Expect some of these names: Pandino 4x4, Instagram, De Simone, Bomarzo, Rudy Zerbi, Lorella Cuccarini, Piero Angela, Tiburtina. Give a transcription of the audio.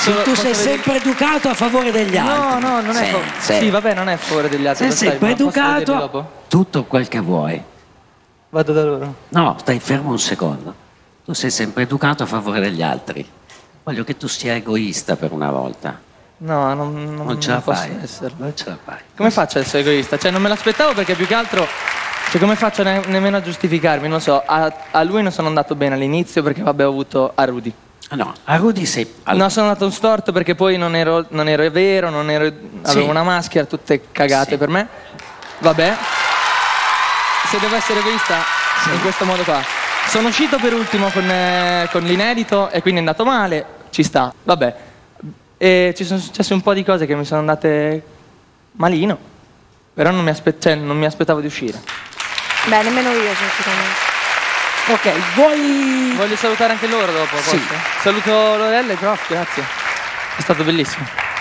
Solo, tu sei sempre educato a favore degli altri. No, no, non è sì, vabbè, non è a favore degli altri. Sei sempre educato a tutto quel che vuoi. Vado da loro. No, stai fermo un secondo. Tu sei sempre educato a favore degli altri. Voglio che tu sia egoista per una volta. No, non ce la fai. Non ce la fai. Come faccio a essere egoista? Cioè, non me l'aspettavo, perché più che altro... Cioè, come faccio nemmeno a giustificarmi? Non so, a lui non sono andato bene all'inizio perché, vabbè, ho avuto a Rudy. No, a Rudy sei... No, sono andato storto perché poi non ero vero, avevo una maschera, tutte cagate per me. Vabbè. Se devo essere egoista, in questo modo qua. Sono uscito per ultimo con l'inedito e quindi è andato male, ci sta, vabbè. E ci sono successe un po' di cose che mi sono andate malino, però non mi aspettavo di uscire. Beh, nemmeno io, sinceramente. Ok, voglio salutare anche loro dopo, posso? Saluto Lorella e Prof, grazie. È stato bellissimo.